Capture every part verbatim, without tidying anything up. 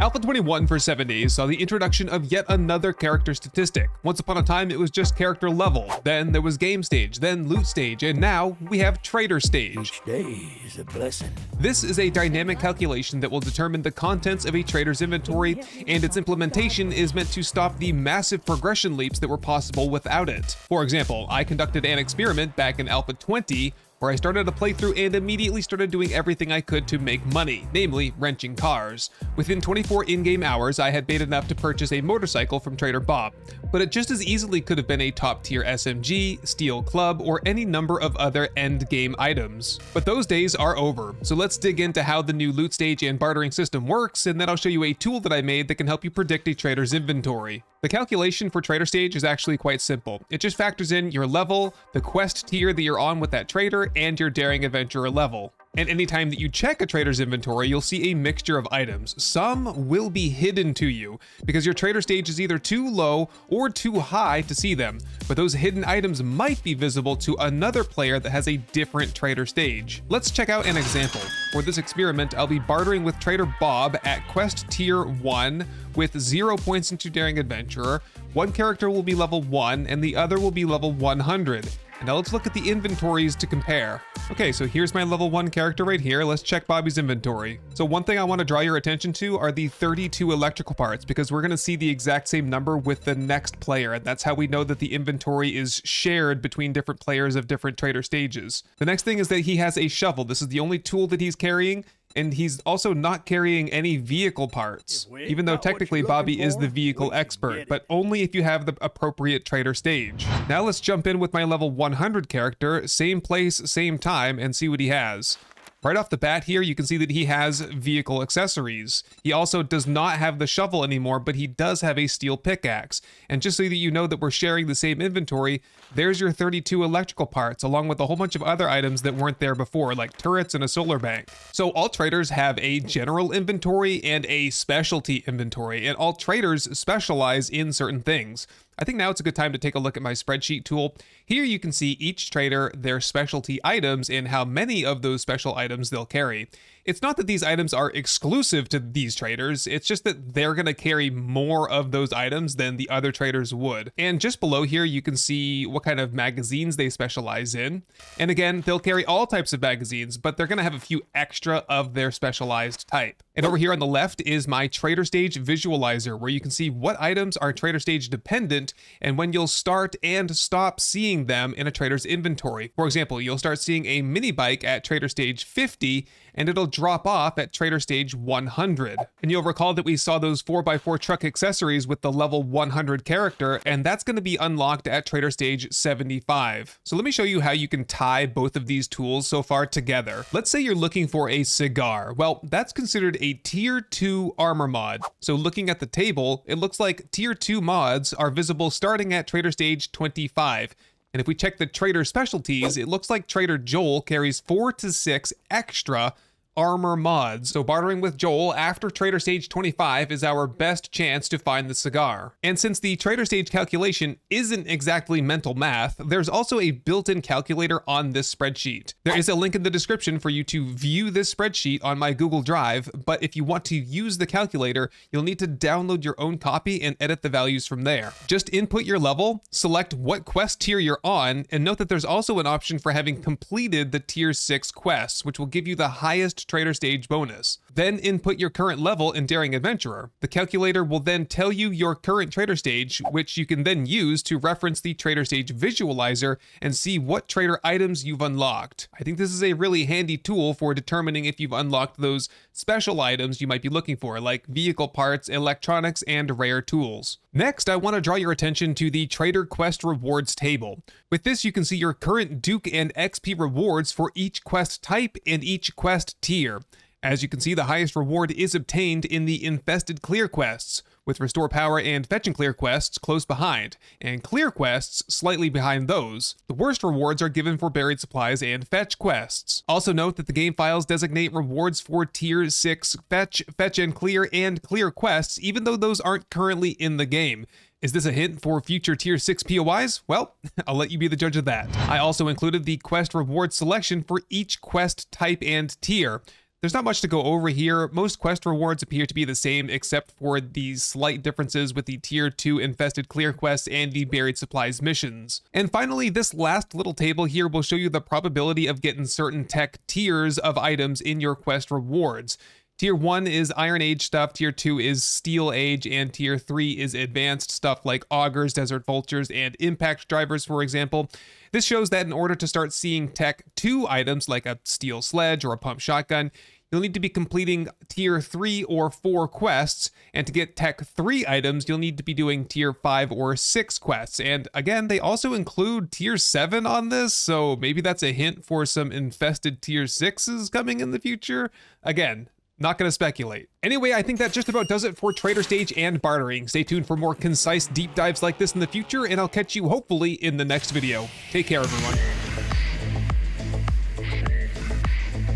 Alpha twenty-one for seven days saw the introduction of yet another character statistic. Once upon a time, it was just character level, then there was game stage, then loot stage, and now we have trader stage. Each day is a blessing. This is a dynamic calculation that will determine the contents of a trader's inventory, and its implementation is meant to stop the massive progression leaps that were possible without it. For example, I conducted an experiment back in Alpha twenty where I started a playthrough and immediately started doing everything I could to make money, namely wrenching cars. Within twenty-four in-game hours, I had made enough to purchase a motorcycle from Trader Bob, but it just as easily could have been a top-tier S M G, steel club, or any number of other end-game items. But those days are over, so let's dig into how the new loot stage and bartering system works, and then I'll show you a tool that I made that can help you predict a trader's inventory. The calculation for trader stage is actually quite simple. It just factors in your level, the quest tier that you're on with that trader, and your Daring Adventurer level. And anytime that you check a trader's inventory, you'll see a mixture of items. Some will be hidden to you because your trader stage is either too low or too high to see them, but those hidden items might be visible to another player that has a different trader stage. Let's check out an example. For this experiment, I'll be bartering with Trader Bob at quest tier one with zero points into Daring Adventurer. One character will be level one and the other will be level one hundred. And now let's look at the inventories to compare. Okay, so here's my level one character right here. Let's check Bobby's inventory. So one thing I want to draw your attention to are the thirty-two electrical parts, because we're going to see the exact same number with the next player, and that's how we know that the inventory is shared between different players of different trader stages. The next thing is that he has a shovel. This is the only tool that he's carrying, and he's also not carrying any vehicle parts, even though technically Bobby is the vehicle expert, but only if you have the appropriate trader stage. Now let's jump in with my level one hundred character, same place, same time, and see what he has. Right off the bat here, you can see that he has vehicle accessories. He also does not have the shovel anymore, but he does have a steel pickaxe. And just so that you know that we're sharing the same inventory, there's your thirty-two electrical parts, along with a whole bunch of other items that weren't there before, like turrets and a solar bank. So all traders have a general inventory and a specialty inventory, and all traders specialize in certain things. I think now it's a good time to take a look at my spreadsheet tool. Here you can see each trader, their specialty items, and how many of those special items they'll carry. It's not that these items are exclusive to these traders, it's just that they're gonna carry more of those items than the other traders would. And just below here, you can see what kind of magazines they specialize in. And again, they'll carry all types of magazines, but they're gonna have a few extra of their specialized type. And over here on the left is my trader stage visualizer, where you can see what items are trader stage dependent and when you'll start and stop seeing them in a trader's inventory. For example, you'll start seeing a mini bike at trader stage fifty, and it'll drop off at trader stage one hundred. And you'll recall that we saw those four by four truck accessories with the level one hundred character, and that's going to be unlocked at trader stage seventy-five. So let me show you how you can tie both of these tools so far together. Let's say you're looking for a cigar. Well, that's considered a tier two armor mod. So looking at the table, it looks like tier two mods are visible starting at trader stage twenty-five. And if we check the trader specialties, it looks like Trader Joel carries four to six extra armor mods. So bartering with Joel after trader stage twenty-five is our best chance to find the cigar. And since the trader stage calculation isn't exactly mental math, there's also a built-in calculator on this spreadsheet. There is a link in the description for you to view this spreadsheet on my Google Drive, but if you want to use the calculator, you'll need to download your own copy and edit the values from there. Just input your level, select what quest tier you're on, and note that there's also an option for having completed the tier six quests, which will give you the highest trader stage bonus. Then input your current level in Daring Adventurer. The calculator will then tell you your current trader stage, which you can then use to reference the trader stage visualizer and see what trader items you've unlocked. I think this is a really handy tool for determining if you've unlocked those special items you might be looking for, like vehicle parts, electronics, and rare tools. Next, I want to draw your attention to the Trader Quest Rewards table. With this, you can see your current Duke and X P rewards for each quest type and each quest tier. Here. As you can see, the highest reward is obtained in the Infested Clear quests, with Restore Power and Fetch and Clear quests close behind, and Clear quests slightly behind those. The worst rewards are given for Buried Supplies and Fetch quests. Also note that the game files designate rewards for Tier six Fetch, Fetch and Clear, and Clear quests, even though those aren't currently in the game. Is this a hint for future tier six P O Is? Well, I'll let you be the judge of that. I also included the quest reward selection for each quest type and tier. There's not much to go over here. Most quest rewards appear to be the same, except for the slight differences with the tier two infested clear quests and the buried supplies missions. And finally, this last little table here will show you the probability of getting certain tech tiers of items in your quest rewards. Tier one is Iron Age stuff, Tier two is Steel Age, and Tier three is advanced stuff like Augurs, Desert Vultures, and Impact Drivers, for example. This shows that in order to start seeing Tech two items like a Steel Sledge or a Pump Shotgun, you'll need to be completing Tier three or four quests, and to get Tech three items, you'll need to be doing Tier five or six quests. And again, they also include Tier seven on this, so maybe that's a hint for some infested Tier sixes coming in the future. Again, not going to speculate. Anyway, I think that just about does it for Trader Stage and bartering. Stay tuned for more concise deep dives like this in the future, and I'll catch you hopefully in the next video. Take care, everyone.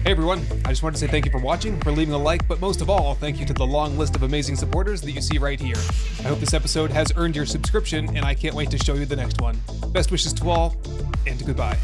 Hey everyone, I just wanted to say thank you for watching, for leaving a like, but most of all, thank you to the long list of amazing supporters that you see right here. I hope this episode has earned your subscription, and I can't wait to show you the next one. Best wishes to all, and goodbye.